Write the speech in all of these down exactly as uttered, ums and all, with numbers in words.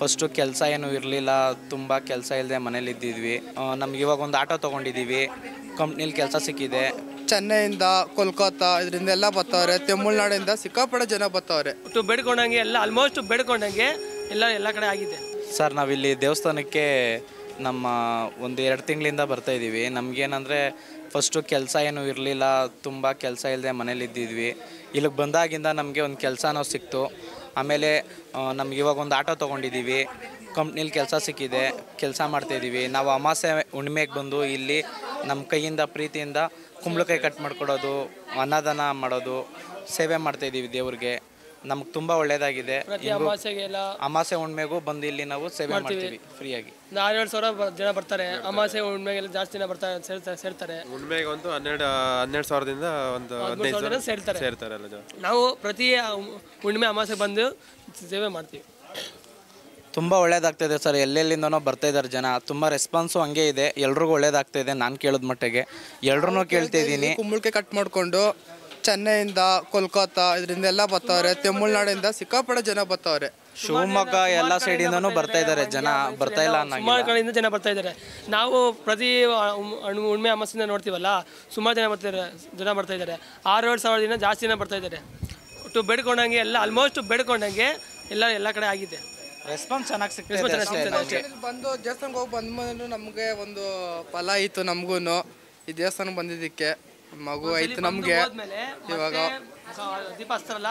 फस्टु केलस एनू इरलिल्ल तुम्बा केलस इल्लदे मनेयल्लि इद्दिद्वी नमगे इवाग ओंदु आटो तगोंडिद्दीवि कंपनील केलस सिक्किदे ಚೆನ್ನೈಯಿಂದ ಕೋಲ್ಕತ್ತಾ ಇದರಿಂದ ಎಲ್ಲ ಬರ್ತಾರೆ ತಮಿಳುನಾಡಿನಿಂದ ಸಿಕ್ಕಾಪಟ್ಟೆ ಜನ ಬರ್ತಾರೆ ಟು ಬೆಡ್ಕೊಂಡಂಗೆ ಎಲ್ಲ ಆಲ್ಮೋಸ್ಟ್ ಬೆಡ್ಕೊಂಡಂಗೆ ಎಲ್ಲ ಎಲ್ಲ ಕಡೆ ಆಗಿದೆ ಸರ್ ನಾವು ಇಲ್ಲಿ ದೇವಸ್ಥಾನಕ್ಕೆ ನಮ್ಮ ಒಂದು ಎರಡು ತಿಂಗಳಿಂದ ಬರ್ತಾ ಇದೀವಿ ನಮಗೆ ಏನಂದ್ರೆ ಫಸ್ಟ್ ಕೆಲಸ ಏನು ಇರಲಿಲ್ಲ ತುಂಬಾ ಕೆಲಸ ಇಲ್ಲದೆ ಮನೆಯಲ್ಲಿ ಇದ್ದಿದ್ವಿ ಇಲ್ಲಿಗೆ ಬಂದಾಗಿಂದ ನಮಗೆ ಒಂದು ಕೆಲಸನೋ ಸಿಕ್ತು ಆಮೇಲೆ ನಮಗೆ ಇವಾಗ ಒಂದು ಆಟೋ ತಗೊಂಡಿದ್ದೀವಿ ಕಂಪನಿಲಿ ಕೆಲಸ ಸಿಕ್ಕಿದೆ ಕೆಲಸ ಮಾಡ್ತಾ ಇದೀವಿ ನಾವು ಅಮಾಸೆ ಹುಣ್ಣಿಮೆಗೆ ಬಂದು ಇಲ್ಲಿ ನಮ್ಮ ಕೈಯಿಂದ ಪ್ರೀತಿಯಿಂದ ಕುಂಬಳಕಾಯಿ ಕಟ್ ಮಾಡ್ಕೊಡೋದು ಅನ್ನದಾನ ಮಾಡೋದು ಸೇವೆ ಮಾಡ್ತಾ ಇದೀವಿ ದೇವರಿಗೆ ನಮಗೆ ತುಂಬಾ ಒಳ್ಳೆಯದಾಗಿದೆ ಅಮಾಸೆ ಹುಣ್ಣಿಮೆಗೂ ಬಂದು ಇಲ್ಲಿ ನಾವು ಸೇವೆ ಮಾಡ್ತೀವಿ ಫ್ರೀಯಾಗಿ ಹನ್ನೆರಡು ಸಾವಿರ ಜನ ಬರ್ತಾರೆ ಅಮಾಸೆ ಹುಣ್ಣಿಮೆಗೆಲ್ಲ ಜಾಸ್ತಿ ಜನ ಬರ್ತಾರೆ ಸೇರ್ತಾರೆ ಹುಣ್ಣಿಮೆಗೆ ಒಂದು ಹನ್ನೆರಡು ಹನ್ನೆರಡು ಸಾವಿರ ದಿಂದ ಒಂದು ಹದಿನೈದು ಸಾವಿರ ಜನ ಸೇರ್ತಾರೆ ಸೇರ್ತಾರೆ ಎಲ್ಲ ನಾವು ಪ್ರತಿ ಹುಣ್ಣಿಮೆ ಅಮಾಸೆ ಬಂದು ಸೇವೆ ಮಾಡ್ತೀವಿ ತುಂಬ ಒಳ್ಳೆಯದಾಗ್ತಾ ಇದೆ ಸರ್ ಎಲ್ಲೆಲ್ಲಿಂದನೋ ಬರ್ತಾ ಇದ್ದಾರೆ ಜನ ತುಂಬ ರೆಸ್ಪಾನ್ಸು ಹಂಗೆ ಇದೆ ಎಲ್ರಿಗೂ ಒಳ್ಳೆಯದಾಗ್ತಾ ಇದೆ ನಾನು ಕೇಳಿದ ಮಟ್ಟಿಗೆ ಎಲ್ಲರೂ ಕೇಳ್ತಾ ಇದ್ದೀನಿ ಕುಂಬಳಕಾಯಿ ಕಟ್ ಮಾಡಿಕೊಂಡು ಚೆನ್ನೈಯಿಂದ ಕೋಲ್ಕತ್ತಾ ಇದರಿಂದ ಎಲ್ಲ ಬರ್ತಾರೆ ತಮಿಳುನಾಡಿನಿಂದ ಸಿಕ್ಕಾಪಟ್ಟೆ ಜನ ಬರ್ತಾರೆ ಶಿವಮೊಗ್ಗ ಎಲ್ಲ ಸೈಡಿಂದನೂ ಬರ್ತಾ ಇದ್ದಾರೆ ಜನ ಬರ್ತಾ ಇಲ್ಲ ಅನ್ನೋ ಸುಮಾರು ಕಡೆಯಿಂದ ಜನ ಬರ್ತಾ ಇದ್ದಾರೆ ನಾವು ಪ್ರತಿ ಹುಣ್ಣಿಮೆ ಅಮಾಸೆಯಿಂದ ನೋಡ್ತೀವಲ್ಲ ಸುಮಾರು ಜನ ಬರ್ತಾರೆ ಜನ ಬರ್ತಾ ಇದ್ದಾರೆ ಆರು ಏಳು ಸಾವಿರ ಜನ ಜಾಸ್ತಿ ಜನ ಬರ್ತಾ ಇದ್ದಾರೆ ಟು ಬೆಡ್ಕೊಂಡಂಗೆ ಎಲ್ಲ ಆಲ್ಮೋಸ್ಟ್ ಬೆಡ್ಕೊಂಡಂಗೆ ಎಲ್ಲ ಎಲ್ಲ ಕಡೆ ಆಗಿದೆ ರೆಸ್ಪಾನ್ಸ್ ಚೆನ್ನಾಗಿ ಸಿಗ್ತದೆ ಬಂದು ದೇವಸ್ಥಾನಕ್ಕೆ ಹೋಗಿ ಬಂದ್ಮೇಲೆ ನಮಗೆ ಒಂದು ಫಲ ಆಯಿತು ನಮಗೂ ಈ ದೇವಸ್ಥಾನಕ್ಕೆ ಬಂದಿದ್ದಕ್ಕೆ ಮಗು ಆಯಿತು ನಮಗೆ ಇವಾಗ ದೀಪ ಹಚ್ತಾರಲ್ಲ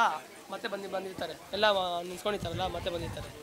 ಮತ್ತೆ ಬಂದು ಬಂದಿರ್ತಾರೆ ಎಲ್ಲ ನಿಂತ್ಕೊಂಡಿರ್ತಾರಲ್ಲ ಮತ್ತೆ ಬಂದಿರ್ತಾರೆ.